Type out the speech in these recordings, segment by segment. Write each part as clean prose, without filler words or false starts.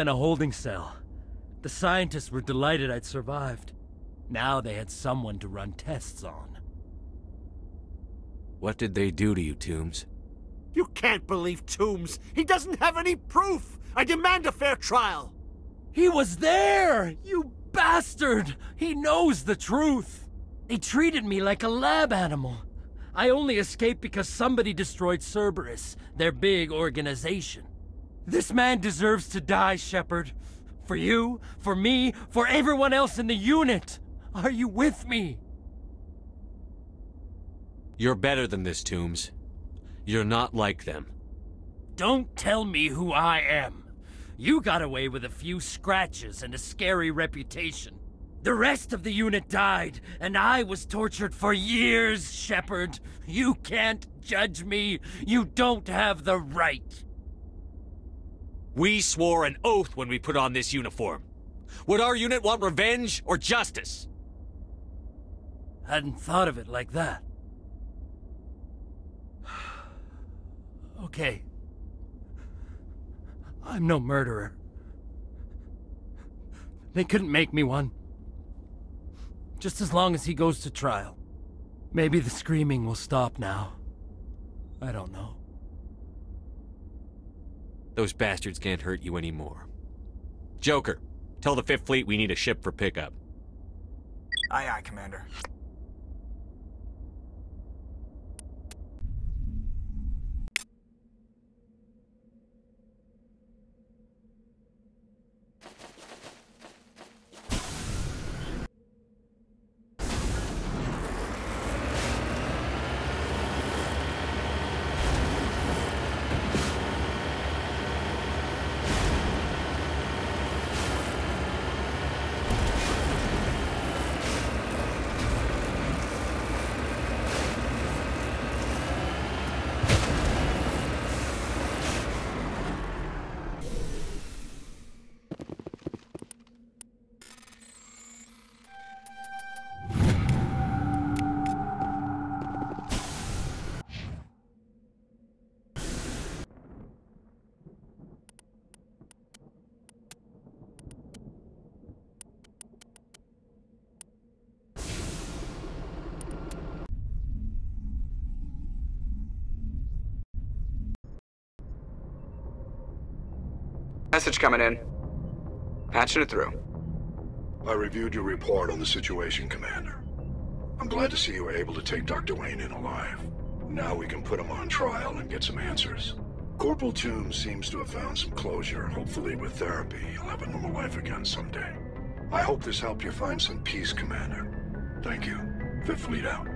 in a holding cell. The scientists were delighted I'd survived. Now they had someone to run tests on. What did they do to you, Toombs? You can't believe Toombs! He doesn't have any proof! I demand a fair trial! He was there! You bastard! He knows the truth! They treated me like a lab animal. I only escaped because somebody destroyed Cerberus, their big organization. This man deserves to die, Shepard. For you, for me, for everyone else in the unit! Are you with me? You're better than this, Toombs. You're not like them. Don't tell me who I am. You got away with a few scratches and a scary reputation. The rest of the unit died, and I was tortured for years, Shepard. You can't judge me. You don't have the right. We swore an oath when we put on this uniform. Would our unit want revenge or justice? Hadn't thought of it like that. Okay. I'm no murderer. They couldn't make me one. Just as long as he goes to trial. Maybe the screaming will stop now. I don't know. Those bastards can't hurt you anymore. Joker, tell the 5th Fleet we need a ship for pickup. Aye, aye, Commander. Message coming in. Patching it through. I reviewed your report on the situation, Commander. I'm glad to see you were able to take Dr. Wayne in alive. Now we can put him on trial and get some answers. Corporal Toombs seems to have found some closure. Hopefully with therapy, he'll have a normal life again someday. I hope this helped you find some peace, Commander. Thank you. 5th Fleet out.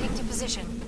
Heading to position.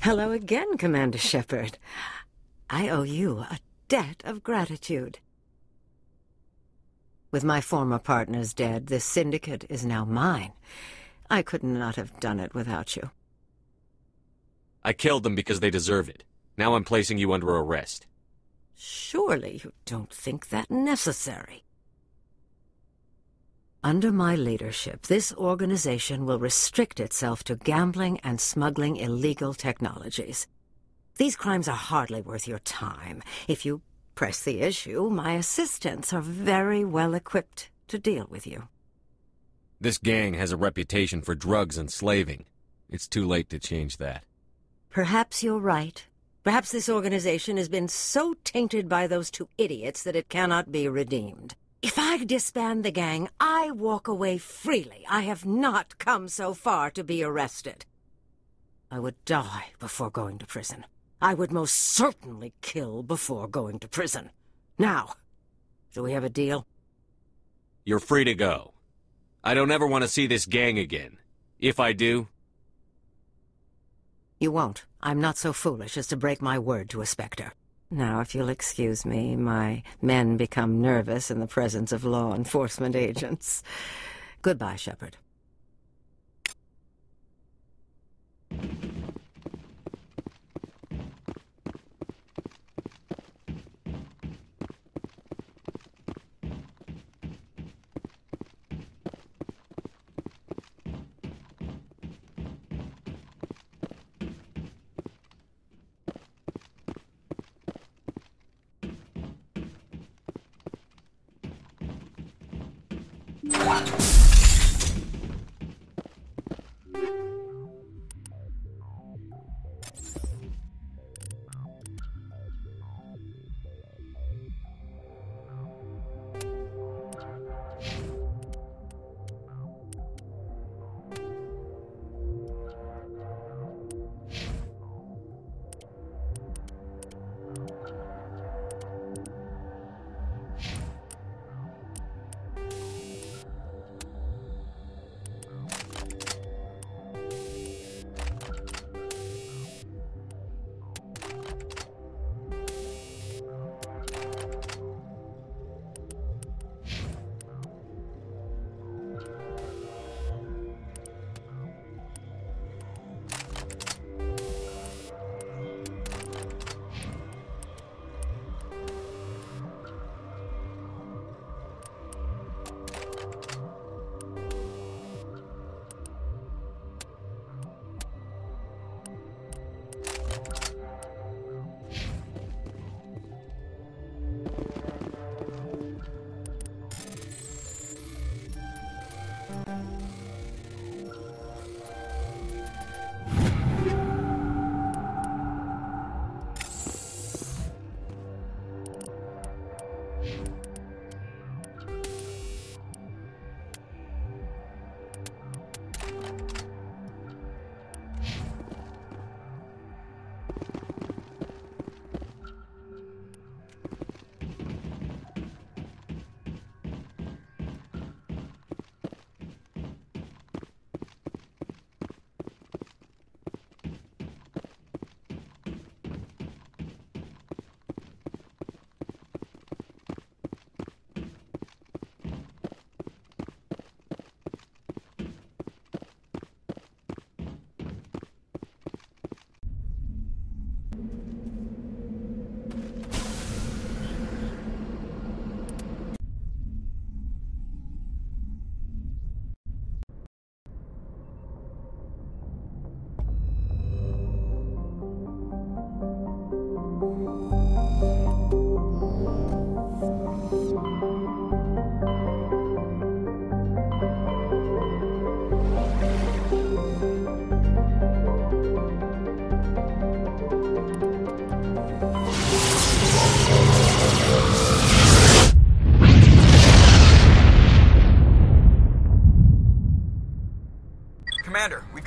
Hello again, Commander Shepard. I owe you a debt of gratitude. With my former partners dead, this syndicate is now mine. I could not have done it without you. I killed them because they deserved it. Now I'm placing you under arrest. Surely you don't think that necessary. Under my leadership, this organization will restrict itself to gambling and smuggling illegal technologies. These crimes are hardly worth your time. If you press the issue, my assistants are very well equipped to deal with you. This gang has a reputation for drugs and slaving. It's too late to change that. Perhaps you're right. Perhaps this organization has been so tainted by those two idiots that it cannot be redeemed. If I disband the gang, I walk away freely. I have not come so far to be arrested. I would die before going to prison. I would most certainly kill before going to prison. Now, do we have a deal? You're free to go. I don't ever want to see this gang again. If I do... You won't. I'm not so foolish as to break my word to a Spectre. Now, if you'll excuse me, my men become nervous in the presence of law enforcement agents. Goodbye, Shepard.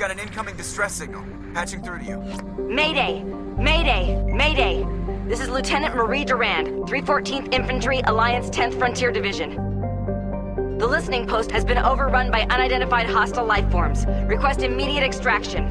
Got an incoming distress signal. Patching through to you. Mayday! Mayday! Mayday! This is Lieutenant Marie Durand, 314th Infantry, Alliance 10th Frontier Division. The listening post has been overrun by unidentified hostile life forms. Request immediate extraction.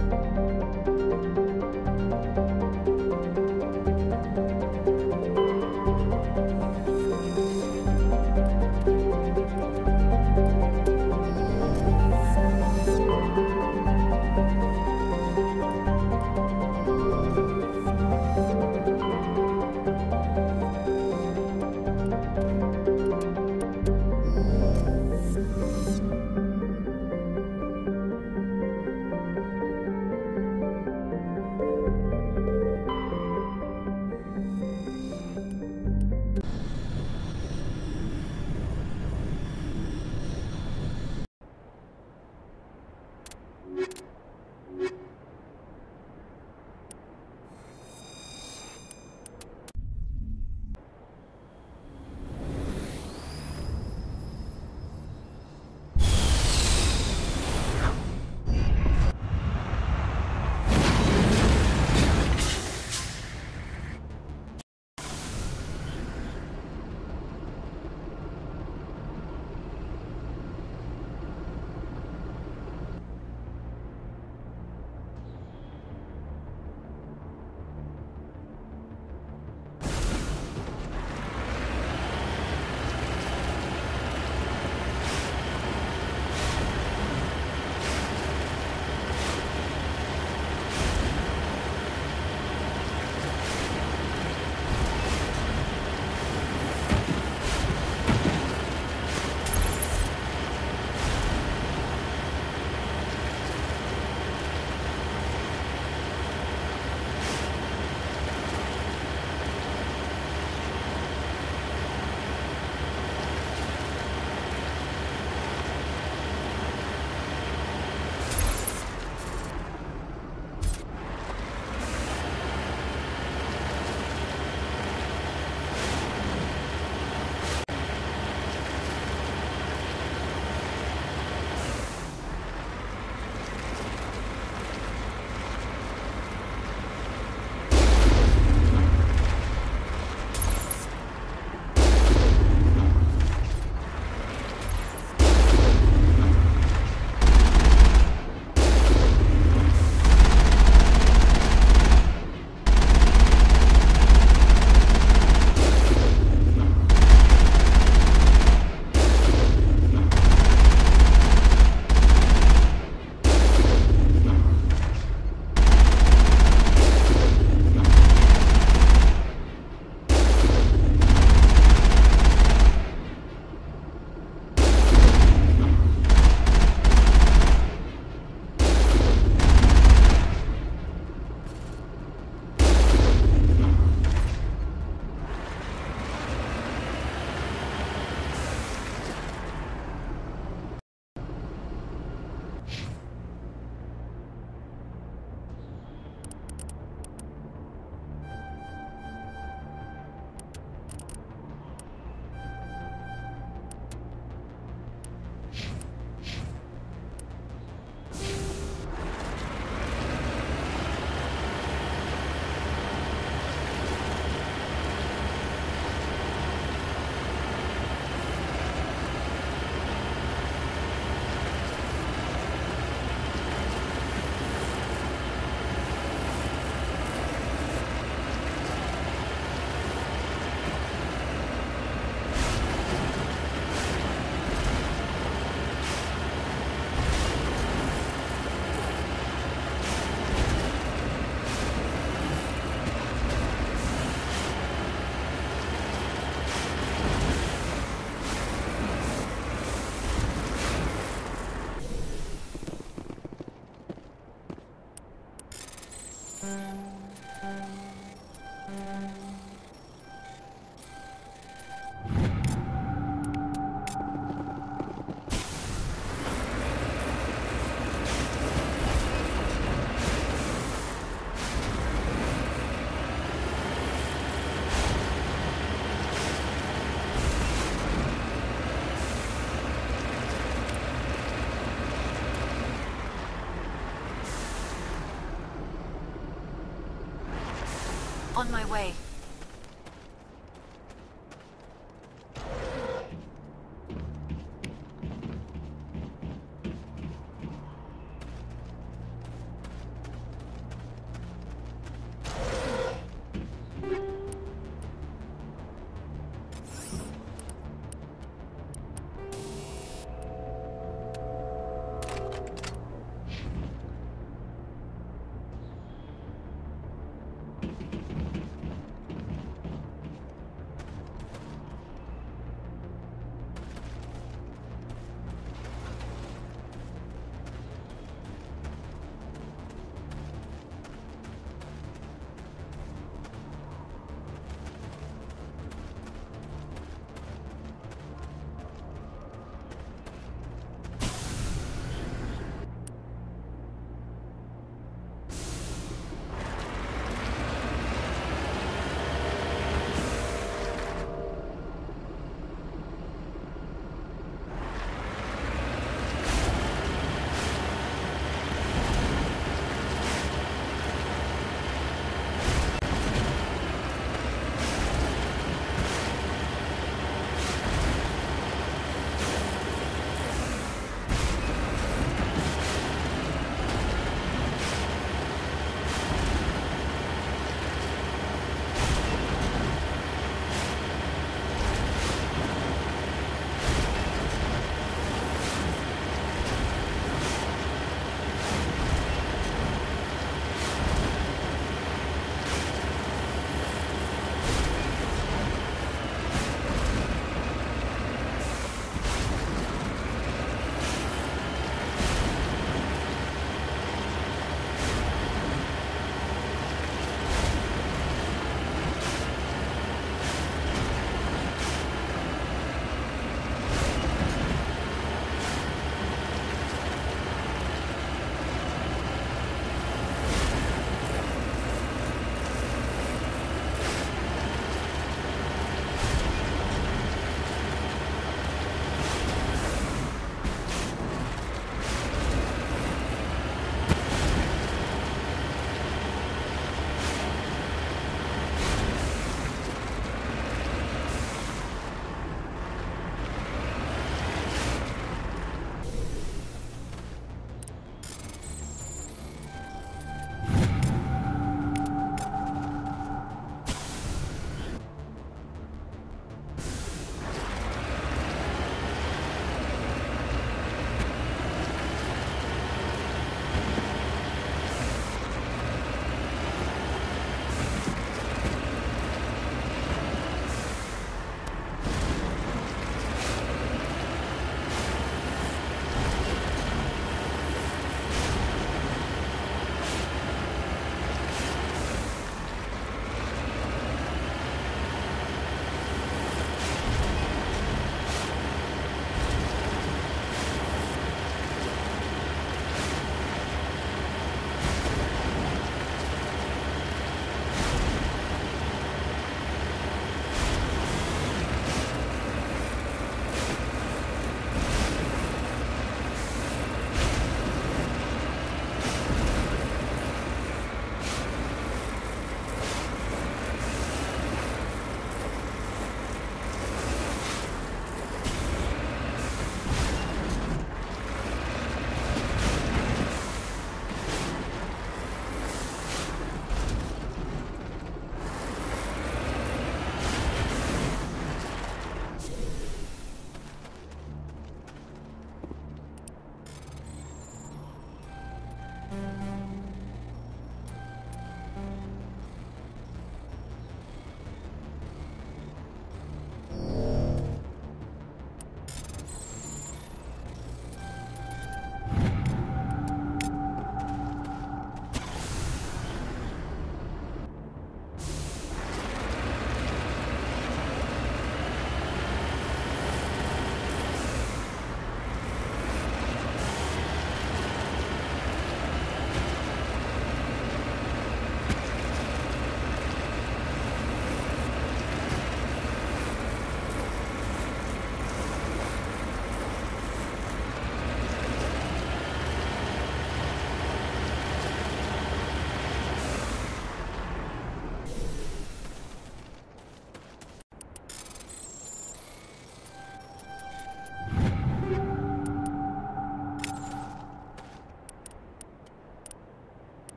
On my way.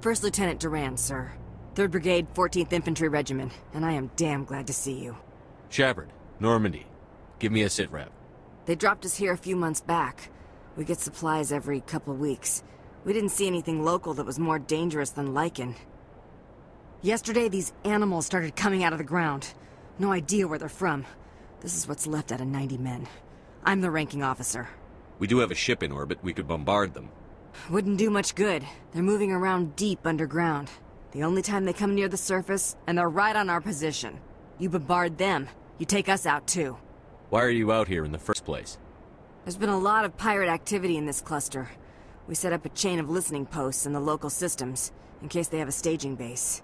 First Lieutenant Durand, sir. 3rd Brigade, 14th Infantry Regiment, and I am damn glad to see you. Shepard, Normandy. Give me a sitrep. They dropped us here a few months back. We get supplies every couple weeks. We didn't see anything local that was more dangerous than lichen. Yesterday, these animals started coming out of the ground. No idea where they're from. This is what's left out of 90 men. I'm the ranking officer. We do have a ship in orbit. We could bombard them. Wouldn't do much good. They're moving around deep underground. The only time they come near the surface, and they're right on our position. You bombard them, you take us out too. Why are you out here in the first place? There's been a lot of pirate activity in this cluster. We set up a chain of listening posts in the local systems, in case they have a staging base.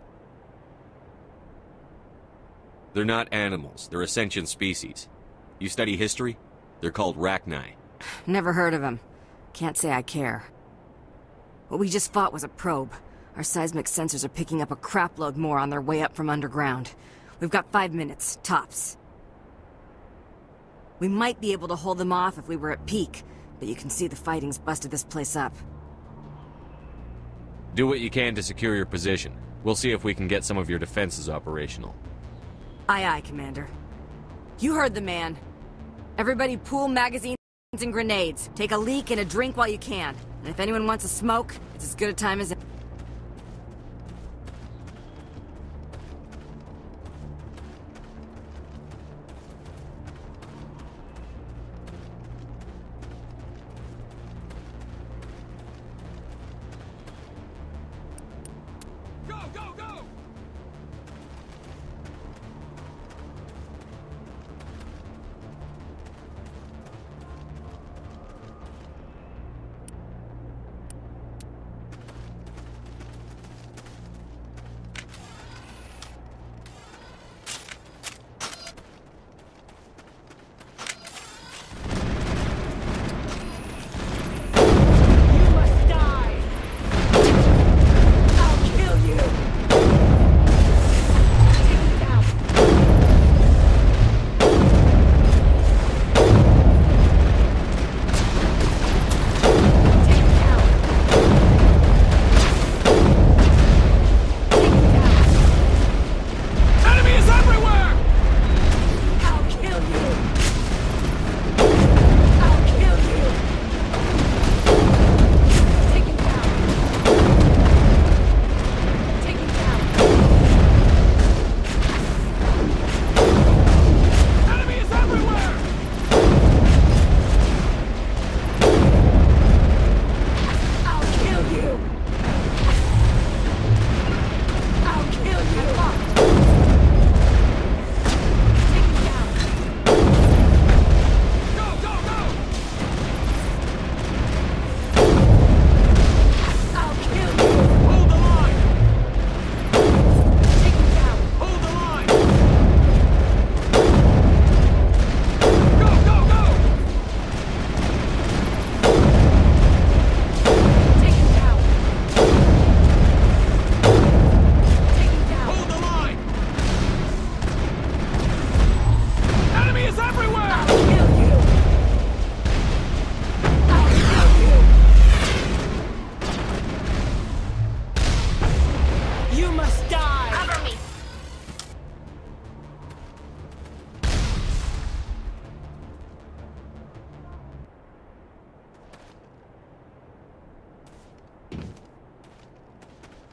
They're not animals, they're a sentient species. You study history? They're called Rachni. Never heard of them. Can't say I care. What we just fought was a probe. Our seismic sensors are picking up a crapload more on their way up from underground. We've got 5 minutes, tops. We might be able to hold them off if we were at peak, but you can see the fighting's busted this place up. Do what you can to secure your position. We'll see if we can get some of your defenses operational. Aye, aye, Commander. You heard the man. Everybody pool magazines and grenades. Take a leak and a drink while you can. And if anyone wants a smoke, it's as good a time as...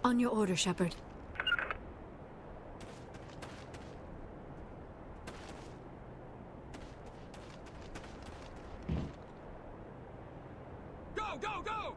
On your order, Shepard. Go, go, go!